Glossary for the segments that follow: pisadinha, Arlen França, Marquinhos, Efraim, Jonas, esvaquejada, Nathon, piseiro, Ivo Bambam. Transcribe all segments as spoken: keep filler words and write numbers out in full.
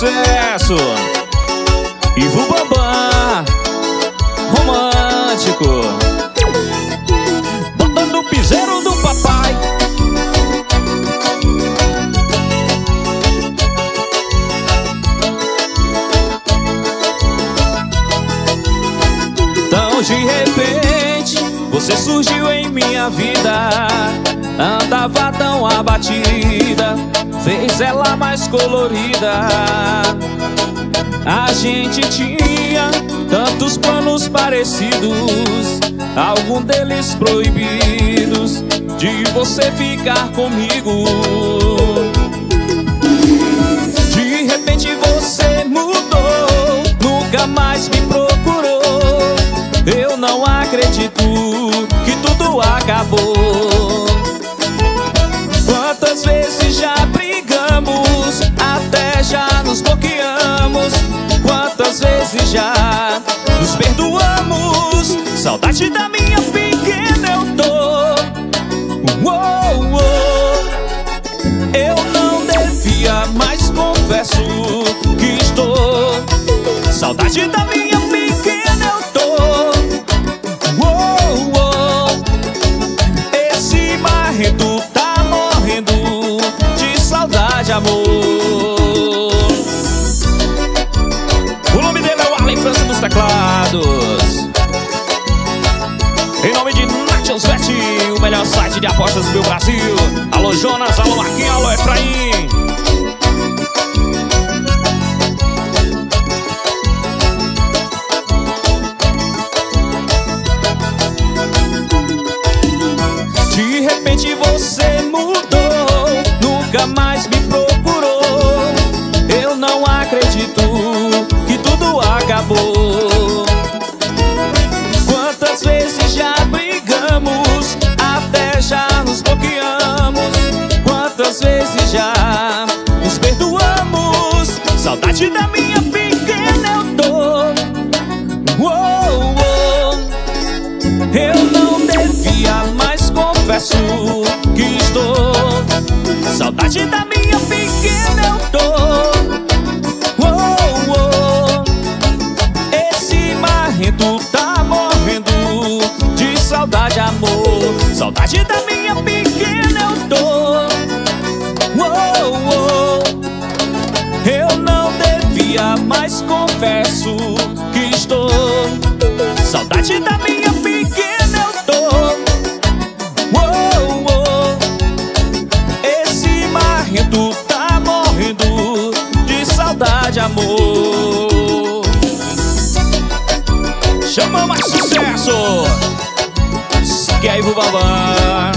sucesso. Ivo Bambam, romântico. Bota no piseiro do papai. Então de repente você surgiu em minha vida. Andava tão abatida, fez ela mais colorida. A gente tinha tantos planos parecidos, algum deles proibidos de você ficar comigo. De repente você mudou, nunca mais me procurou. Eu não acredito que tudo acabou. Quantas vezes já brigamos, até já nos bloqueamos. Quantas vezes já nos perdoamos. Saudade da minha pequena eu tô. Uou, uou. Eu não devia, mas confesso que estou. Saudade da minha pequena eu tô. Uou, uou. Esse barredo tá de saudade, amor. O nome dele é o Arlen França dos teclados. Em nome de Nathon, o melhor site de apostas do meu Brasil. Alô Jonas, alô Marquinhos, alô Efraim. De repente você mudou, nunca mais me procurou. Eu não acredito que tudo acabou. Quantas vezes já brigamos, até já nos bloqueamos. Quantas vezes já nos perdoamos. Saudade da minha pequena eu tô. Uou, uou. Eu não devia, mas confesso que estou. Saudade da minha pequena eu tô. Oh, oh. Esse marrento tá morrendo de saudade, amor. Saudade da minha pequena eu tô. Oh, oh. Eu não devia, mas confesso que estou. Saudade da minha pequena eu tô. Amor, chama mais sucesso. Que aí vou babar.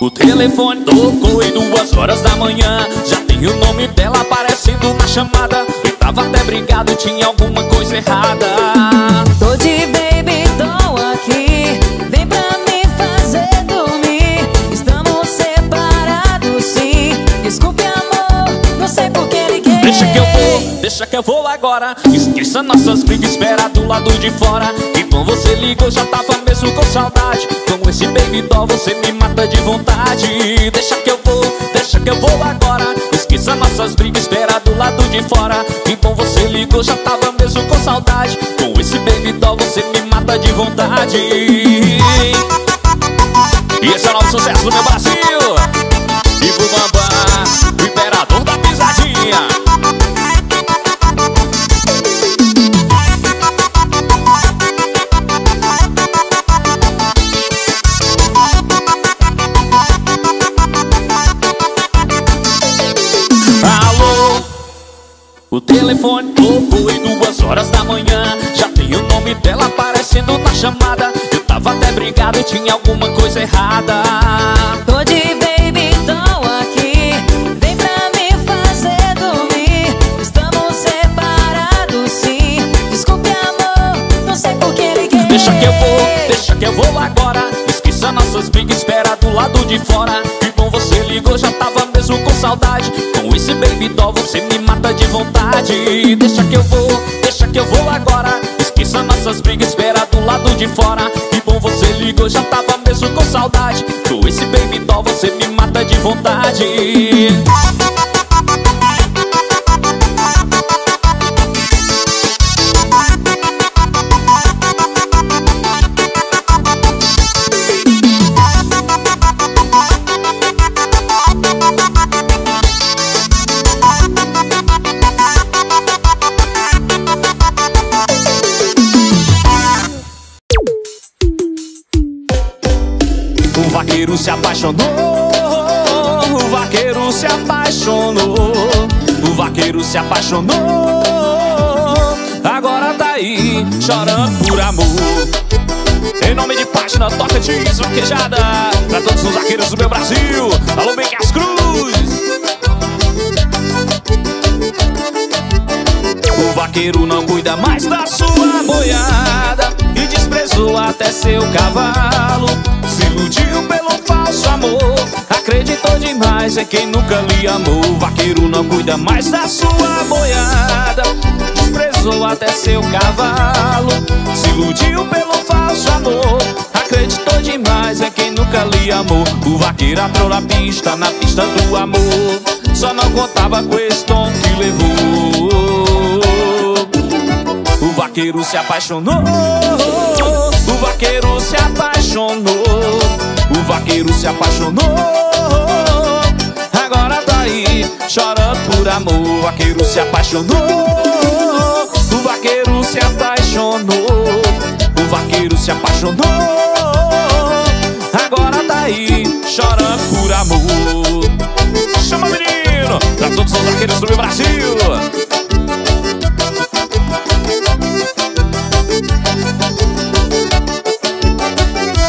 O telefone tocou e duas horas da manhã. Já tem o nome dela aparecendo na chamada. Eu tava até brigado, tinha alguma coisa errada. Tô de baby, tô aqui. Vem pra me fazer dormir. Estamos separados sim. Desculpe amor, não sei por que liguei. Deixa que eu vou, deixa que eu vou agora. Esqueça nossas brigas, espera do lado de fora. Então você ligou, já tava mesmo com saudade. Com esse baby doll você me mata de vontade. Deixa que eu vou, deixa que eu vou agora. Esqueça nossas brigas, espera do lado de fora. Então você ligou, já tava mesmo com saudade. Com esse baby doll você me mata de vontade. E esse é o nosso sucesso do meu Brasil. Ivo Bambam, o imperador da pisadinha. O telefone tocou e duas horas da manhã. Já tem o nome dela aparecendo na chamada. Eu tava até brigado, tinha alguma coisa errada. Tô de baby, tô aqui. Vem pra me fazer dormir. Estamos separados sim. Desculpe amor, não sei por que liguei. Deixa que eu vou, deixa que eu vou agora. Esqueça nossas Mas briga espera do lado de fora. Então você ligou, já tava mesmo com saudade. Com esse baby doll você me mata de vontade. Deixa que eu vou, deixa que eu vou agora. Esqueça nossas brigas, espera do lado de fora. Que bom você ligou, já tava mesmo com saudade. Com esse baby doll você me mata de vontade. O vaqueiro se apaixonou, o vaqueiro se apaixonou, o vaqueiro se apaixonou, agora tá aí chorando por amor. Em nome de página, toca de esvaquejada pra todos os vaqueiros do meu Brasil. Alô, bem que as cruzes. O vaqueiro não cuida mais da sua boiada e desprezou até seu cavalo. Se iludiu pelo falso amor, acreditou demais em quem nunca lhe amou. O vaqueiro não cuida mais da sua boiada, desprezou até seu cavalo. Se iludiu pelo falso amor, acreditou demais em quem nunca lhe amou. O vaqueiro entrou na pista, na pista do amor, só não contava com esse tom que levou. O vaqueiro se apaixonou, o vaqueiro se apaixonou, o vaqueiro se apaixonou, agora tá aí chorando por amor. O vaqueiro se apaixonou, o vaqueiro se apaixonou, o vaqueiro se apaixonou, agora tá aí chorando por amor. Chama menino, pra todos os vaqueiros do meu Brasil.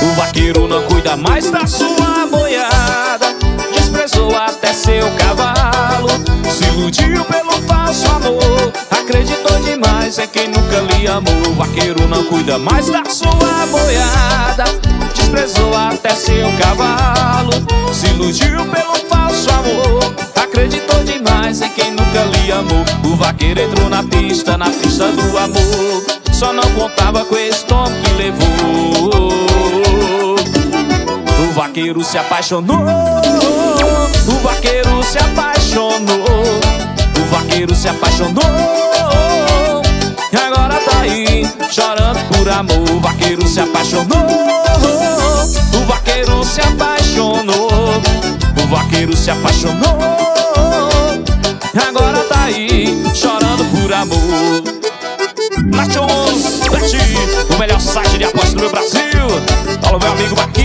O vaqueiro não cuida mais da sua boiada, desprezou até seu cavalo. Se iludiu pelo falso amor, acreditou demais em quem nunca lhe amou. O vaqueiro não cuida mais da sua boiada, desprezou até seu cavalo. Se iludiu pelo falso amor, acreditou demais em quem nunca lhe amou. O vaqueiro entrou na pista, na pista do amor, só não contava com esse tom que levou. O vaqueiro se apaixonou, o vaqueiro se apaixonou, o vaqueiro se apaixonou, agora tá aí chorando por amor. O vaqueiro se apaixonou, o vaqueiro se apaixonou, o vaqueiro se apaixonou, agora tá aí chorando por amor. Nathon, o melhor site de apostas do meu Brasil. Alô, meu amigo Marquinhos.